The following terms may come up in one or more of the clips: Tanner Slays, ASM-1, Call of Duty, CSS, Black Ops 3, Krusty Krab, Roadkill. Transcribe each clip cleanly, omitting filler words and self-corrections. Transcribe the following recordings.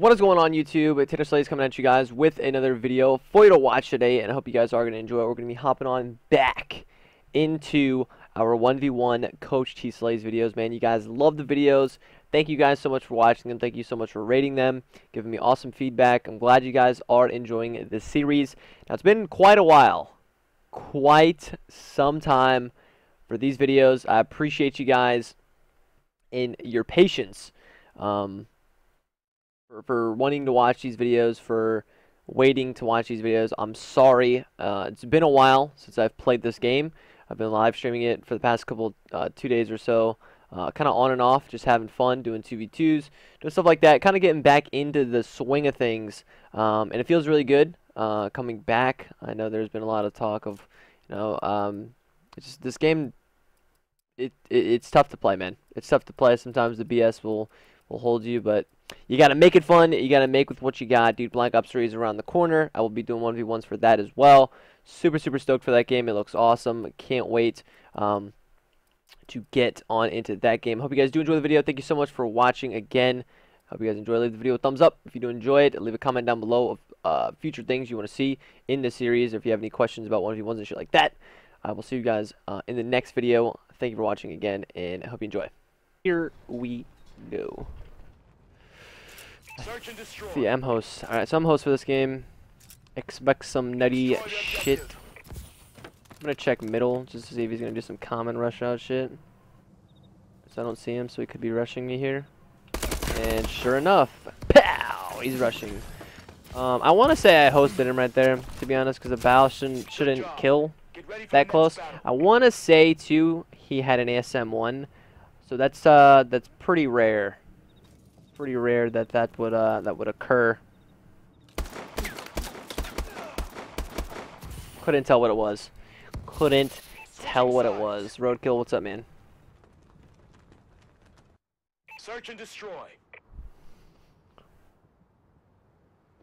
What is going on YouTube? Tanner Slays coming at you guys with another video for you to watch today, and I hope you guys are going to enjoy it. We're going to be hopping on back into our 1v1 Coach T Slays videos, man. You guys love the videos. Thank you guys so much for watching them. Thank you so much for rating them, giving me awesome feedback. I'm glad you guys are enjoying this series. Now, it's been quite a while, quite some time for these videos. I appreciate you guys and your patience. For wanting to watch these videos, for waiting to watch these videos. I'm sorry. It's been a while since I've played this game. I've been live streaming it for the past couple 2 days or so, kind of on and off, just having fun, doing 2v2s, doing stuff like that, kind of getting back into the swing of things, and it feels really good coming back. I know there's been a lot of talk of, you know, it's just, this game, it's tough to play, man. It's tough to play. Sometimes the BS will hold you, but you got to make it fun. You got to make with what you got. Dude, Black Ops 3 is around the corner. I will be doing 1v1s for that as well. Super, super stoked for that game. It looks awesome. Can't wait to get on into that game. Hope you guys do enjoy the video. Thank you so much for watching again. Hope you guys enjoy. Leave the video a thumbs up if you do enjoy it. Leave a comment down below of future things you want to see in this series, or if you have any questions about 1v1s and shit like that. I will see you guys in the next video. Thank you for watching again, and I hope you enjoy. Here we go. See, I'm host. Alright, so I'm host for this game. Expect some nutty shit. I'm gonna check middle just to see if he's gonna do some common rush out shit. So I don't see him, so he could be rushing me here. And sure enough, pow! He's rushing. I want to say I hosted him right there, to be honest, because the bow shouldn't kill that close. I want to say too he had an ASM-1, so that's pretty rare. Pretty rare that would occur. Couldn't tell what it was. Couldn't tell what it was. Roadkill, what's up, man? Search and destroy.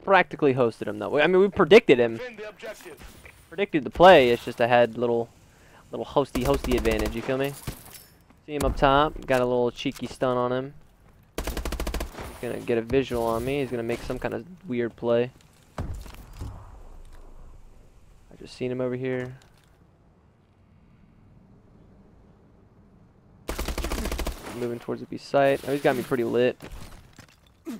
Practically hosted him though. I mean, we predicted him. Predicted the play. It's just I had little hosty advantage. You feel me? See him up top. Got a little cheeky stun on him. Gonna get a visual on me. He's gonna make some kind of weird play. I just seen him over here. Moving towards the B site. Oh, he's got me pretty lit. Try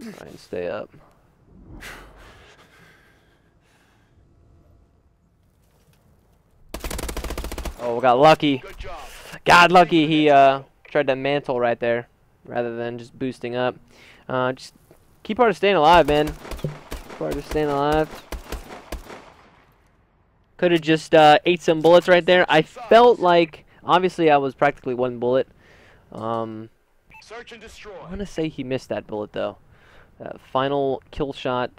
and stay up. Oh, we got lucky. God, lucky. He tried to mantle right there, rather than just boosting up. Just key part of staying alive, man. Key part of staying alive. Could have just ate some bullets right there. I felt like, obviously, I was practically one bullet. Search and destroy. I want to say he missed that bullet though. That final kill shot.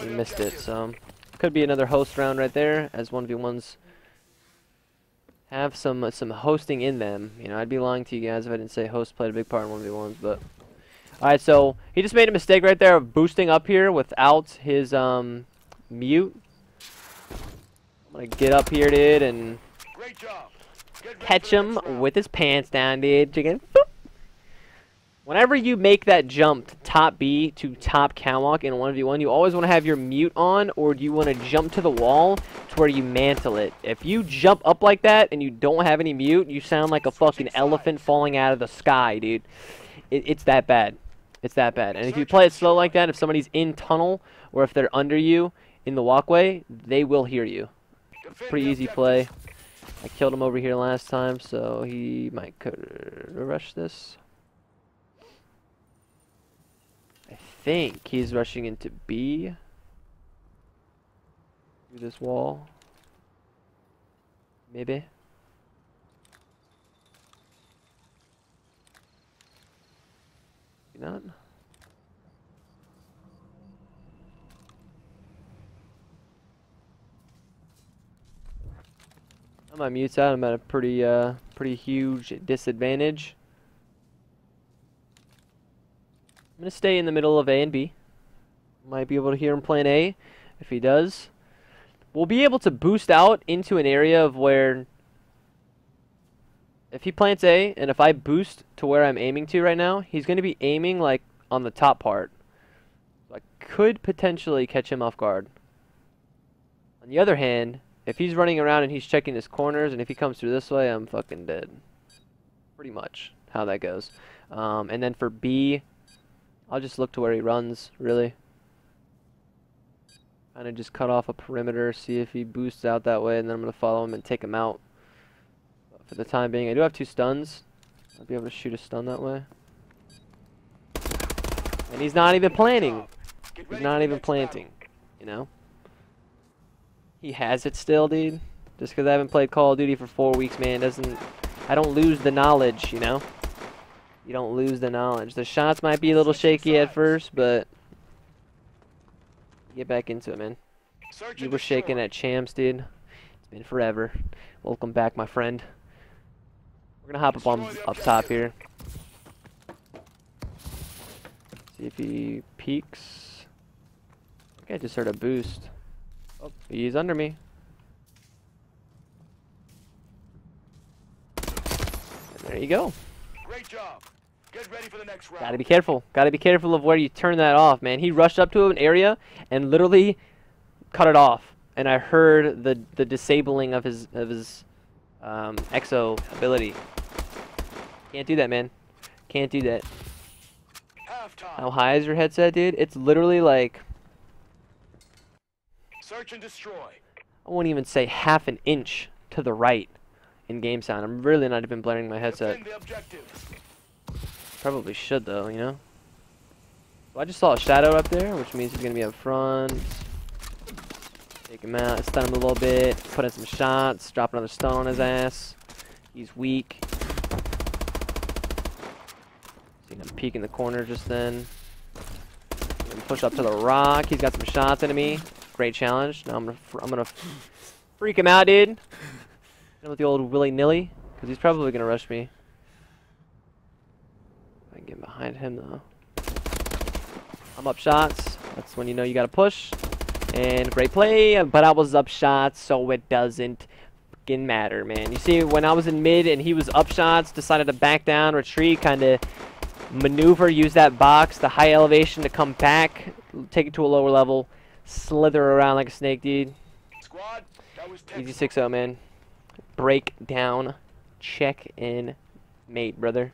He missed it. So could be another host round right there, as 1v1s. Have some hosting in them. You know, I'd be lying to you guys if I didn't say host played a big part in 1v1s, but... Alright, so he just made a mistake right there of boosting up here without his mute. I'm gonna get up here, dude, and catch him with his pants down, dude. Chicken. Boop. Whenever you make that jump top B to top catwalk in 1v1, you always want to have your mute on, or you want to jump to the wall to where you mantle it. If you jump up like that and you don't have any mute, you sound like a fucking elephant falling out of the sky, dude. It's that bad. It's that bad. And if you play it slow like that, if somebody's in tunnel or if they're under you in the walkway, they will hear you. Pretty easy play. I killed him over here last time, so he might could rush this. I think he's rushing into B. Through this wall. Maybe. Maybe not. I'm on mute side. I'm at a pretty huge disadvantage. I'm going to stay in the middle of A and B. Might be able to hear him playing A. If he does, we'll be able to boost out into an area of where If he plants A, and if I boost to where I'm aiming to right now, he's going to be aiming, like, on the top part. So I could potentially catch him off guard. On the other hand, if he's running around and he's checking his corners, and if he comes through this way, I'm fucking dead. Pretty much how that goes. And then for B, I'll just look to where he runs, really. Kind of just cut off a perimeter, see if he boosts out that way, and then I'm going to follow him and take him out. For the time being, I do have 2 stuns. I'll be able to shoot a stun that way. And he's not even planning. He's not even planting, you know? He has it still, dude. Just because I haven't played Call of Duty for 4 weeks, man, doesn't... I don't lose the knowledge, you know? You don't lose the knowledge. The shots might be a little shaky at first, but... Get back into it, man. You were shaking at champs, dude. It's been forever. Welcome back, my friend. We're gonna hop up on up top here. See if he peeks. I think I just heard a boost. Oh, he's under me. And there you go. Great job. Get ready for the next round. Gotta be careful. Gotta be careful of where you turn that off, man. He rushed up to an area and literally cut it off. And I heard the disabling of his exo ability. Can't do that, man. Can't do that. How high is your headset, dude? It's literally like... Search and destroy. I won't even say half an inch to the right in game sound. I'm really not even blaring my headset. Probably should, though, you know? Well, I just saw a shadow up there, which means he's going to be up front. Take him out, stun him a little bit, put in some shots, drop another stone on his ass. He's weak. See him peek in the corner just then. Push up to the rock. He's got some shots into me. Great challenge. Now I'm gonna freak him out, dude. With the old willy nilly, because he's probably gonna rush me. I can get behind him though. I'm up shots. That's when you know you gotta push. And great play, but I was up shots, so it doesn't fucking matter, man. You see, when I was in mid and he was up shots, decided to back down, retreat, kind of maneuver, use that box, the high elevation to come back, take it to a lower level, slither around like a snake, dude. Squad, that was easy 6-0, man. Break down, check in, mate, brother.